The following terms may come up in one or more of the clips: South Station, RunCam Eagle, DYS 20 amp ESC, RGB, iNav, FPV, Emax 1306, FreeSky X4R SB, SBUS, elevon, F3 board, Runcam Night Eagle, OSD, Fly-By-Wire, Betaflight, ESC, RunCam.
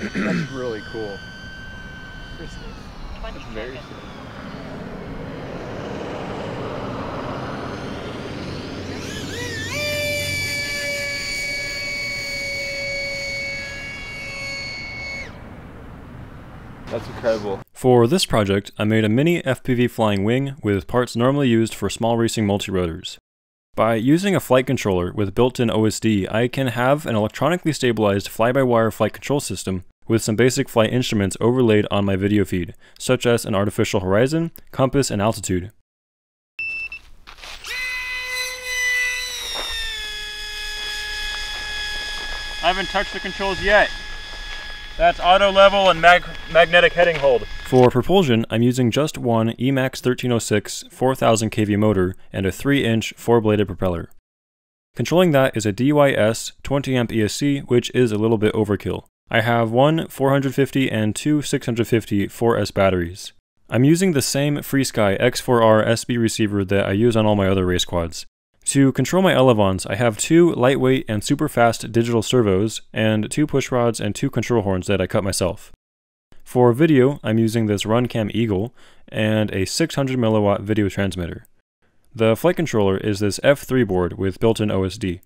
That's really cool. That's very slick. That's incredible. For this project, I made a mini FPV flying wing with parts normally used for small racing multirotors. By using a flight controller with built-in OSD, I can have an electronically stabilized fly-by-wire flight control system with some basic flight instruments overlaid on my video feed, such as an artificial horizon, compass, and altitude. I haven't touched the controls yet. That's auto level and magnetic heading hold. For propulsion, I'm using just one Emax 1306 4000 kV motor and a 3-inch 4-bladed propeller. Controlling that is a DYS 20 amp ESC, which is a little bit overkill. I have one 450 and two 650 4S batteries. I'm using the same FreeSky X4R SB receiver that I use on all my other race quads. To control my elevons, I have two lightweight and super fast digital servos, and two push rods and two control horns that I cut myself. For video, I'm using this RunCam Eagle and a 600 mW video transmitter. The flight controller is this F3 board with built-in OSD.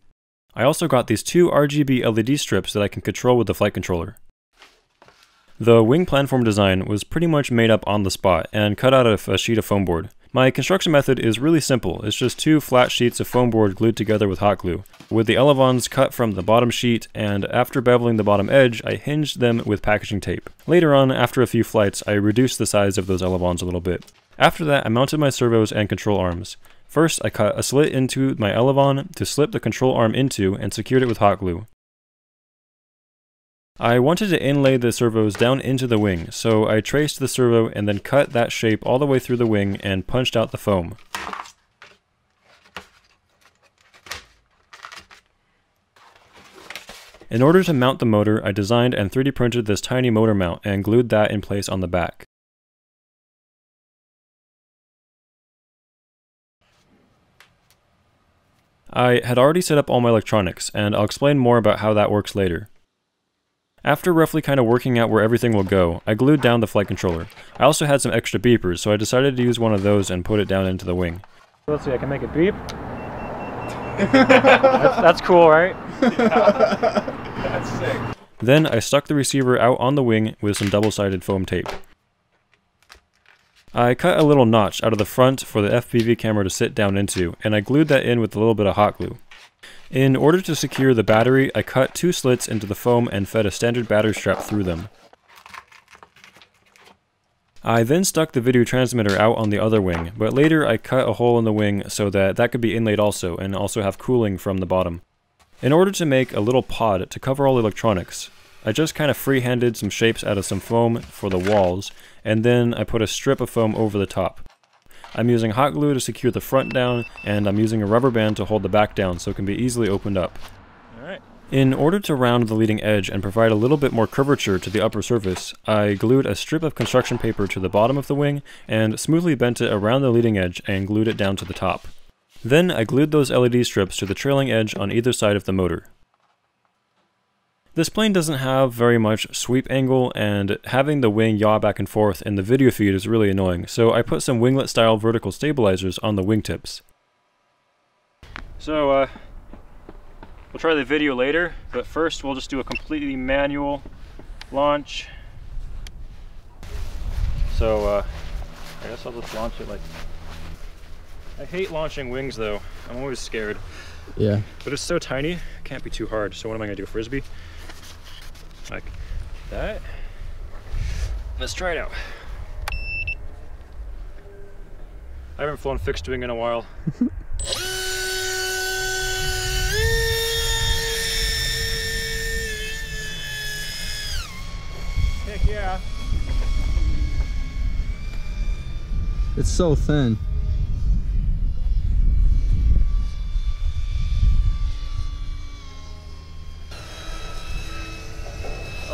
I also got these two RGB LED strips that I can control with the flight controller. The wing planform design was pretty much made up on the spot and cut out of a sheet of foam board. My construction method is really simple. It's just two flat sheets of foam board glued together with hot glue, with the elevons cut from the bottom sheet, and after beveling the bottom edge, I hinged them with packaging tape. Later on, after a few flights, I reduced the size of those elevons a little bit. After that, I mounted my servos and control arms. First, I cut a slit into my elevon to slip the control arm into and secured it with hot glue. I wanted to inlay the servos down into the wing, so I traced the servo and then cut that shape all the way through the wing and punched out the foam. In order to mount the motor, I designed and 3D printed this tiny motor mount and glued that in place on the back. I had already set up all my electronics, and I'll explain more about how that works later. After roughly kind of working out where everything will go, I glued down the flight controller. I also had some extra beepers, so I decided to use one of those and put it down into the wing. Let's see, I can make it beep. that's cool, right? Yeah. That's sick. Then I stuck the receiver out on the wing with some double-sided foam tape. I cut a little notch out of the front for the FPV camera to sit down into, and I glued that in with a little bit of hot glue. In order to secure the battery, I cut two slits into the foam and fed a standard battery strap through them. I then stuck the video transmitter out on the other wing, but later I cut a hole in the wing so that that could be inlaid also, and also have cooling from the bottom. In order to make a little pod to cover all the electronics, I just kind of free-handed some shapes out of some foam for the walls, and then I put a strip of foam over the top. I'm using hot glue to secure the front down, and I'm using a rubber band to hold the back down so it can be easily opened up. All right. In order to round the leading edge and provide a little bit more curvature to the upper surface, I glued a strip of construction paper to the bottom of the wing and smoothly bent it around the leading edge and glued it down to the top. Then I glued those LED strips to the trailing edge on either side of the motor. This plane doesn't have very much sweep angle, and having the wing yaw back and forth in the video feed is really annoying, so I put some winglet style vertical stabilizers on the wingtips. So we'll try the video later, but first we'll just do a completely manual launch. So I guess I'll just launch it like... I hate launching wings though, I'm always scared. Yeah. But it's so tiny, it can't be too hard, so what am I going to do, a frisbee? Like that. Let's try it out. I haven't flown fixed wing in a while. Heck yeah. It's so thin.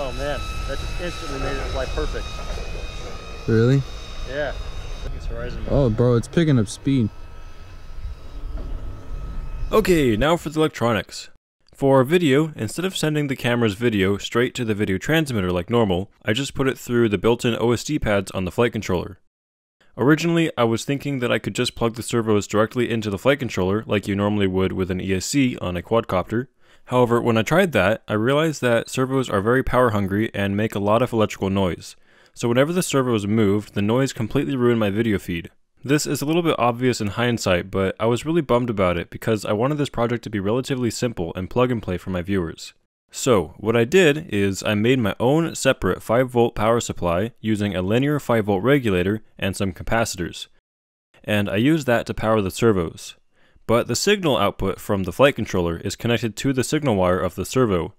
Oh man, that just instantly made it fly perfect. Really? Yeah. Horizon. Oh bro, it's picking up speed. Okay, now for the electronics. For video, instead of sending the camera's video straight to the video transmitter like normal, I just put it through the built-in OSD pads on the flight controller. Originally, I was thinking that I could just plug the servos directly into the flight controller like you normally would with an ESC on a quadcopter. However, when I tried that, I realized that servos are very power hungry and make a lot of electrical noise. So whenever the servos moved, the noise completely ruined my video feed. This is a little bit obvious in hindsight, but I was really bummed about it because I wanted this project to be relatively simple and plug and play for my viewers. So what I did is I made my own separate 5V power supply using a linear 5V regulator and some capacitors. And I used that to power the servos. But the signal output from the flight controller is connected to the signal wire of the servo.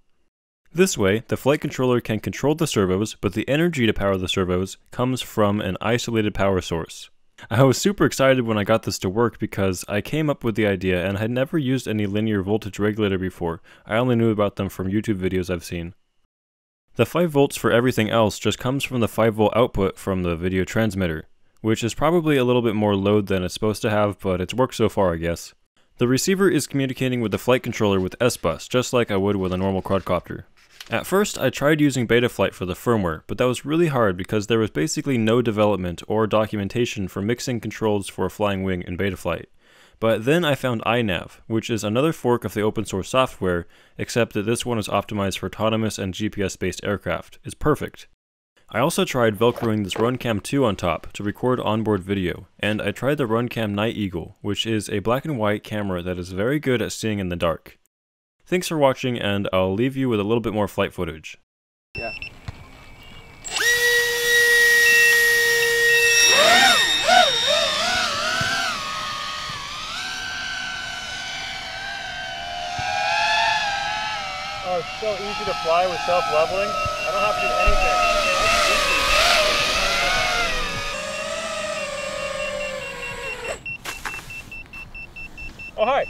This way, the flight controller can control the servos, but the energy to power the servos comes from an isolated power source. I was super excited when I got this to work because I came up with the idea and had never used any linear voltage regulator before. I only knew about them from YouTube videos I've seen. The 5V for everything else just comes from the 5V output from the video transmitter, which is probably a little bit more load than it's supposed to have, but it's worked so far, I guess. The receiver is communicating with the flight controller with SBUS, just like I would with a normal quadcopter. At first, I tried using Betaflight for the firmware, but that was really hard because there was basically no development or documentation for mixing controls for a flying wing in Betaflight. But then I found iNav, which is another fork of the open source software, except that this one is optimized for autonomous and GPS-based aircraft. It's perfect. I also tried velcroing this Runcam 2 on top to record onboard video, and I tried the Runcam Night Eagle, which is a black and white camera that is very good at seeing in the dark. Thanks for watching, and I'll leave you with a little bit more flight footage. Yeah. Oh, it's so easy to fly with self-leveling. I don't have to do anything. Oh, hi.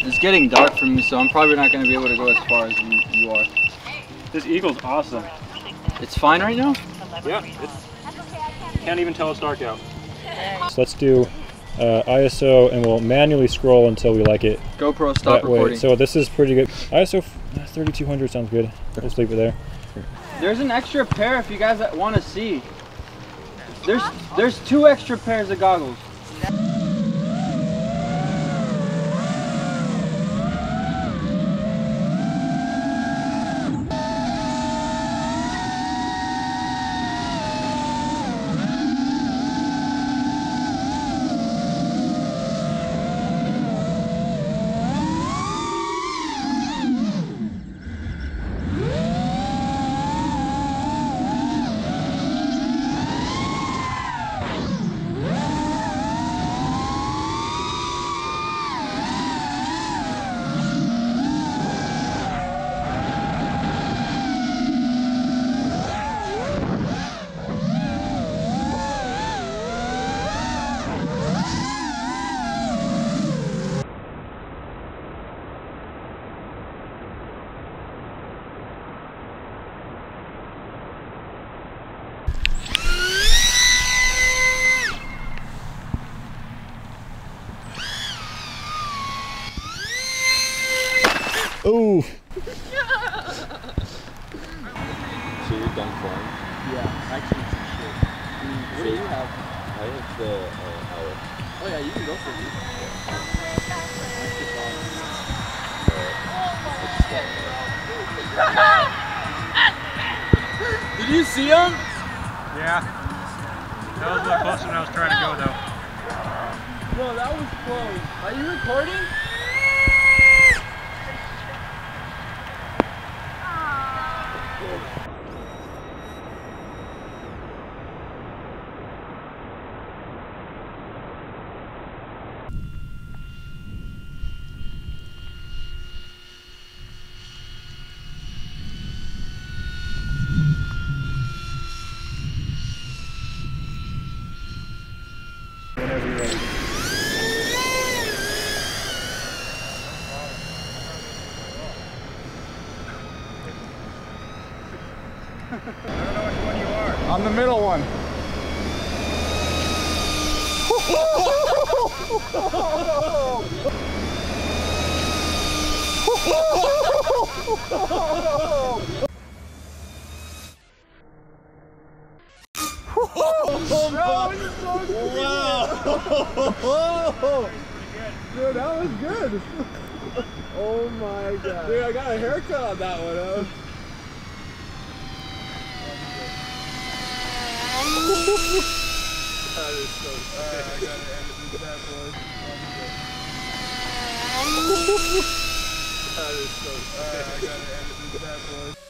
It's getting dark for me, so I'm probably not going to be able to go as far as you are. This eagle's awesome. It's fine right now? Yeah, it's, can't even tell it's dark out. So let's do ISO, and we'll manually scroll until we like it. GoPro, stop recording. So this is pretty good. ISO 3200 sounds good. We'll just leave it there. There's an extra pair if you guys want to see. There's two extra pairs of goggles. Oh! So you're done flying? Yeah, actually it's some shit. I mean, what do you have? I have the hour. Oh yeah, you can go for it. Yeah. Did you see him? Yeah. That was the closest I was trying to go though. No, that was close. Are you recording? I don't know which one you are. I'm the middle one. Wow! Dude, that was good. Oh my god. Dude, I got a haircut on that one, huh? That is so sick. I gotta end this bad boy. That is so sick. I gotta end this bad boy.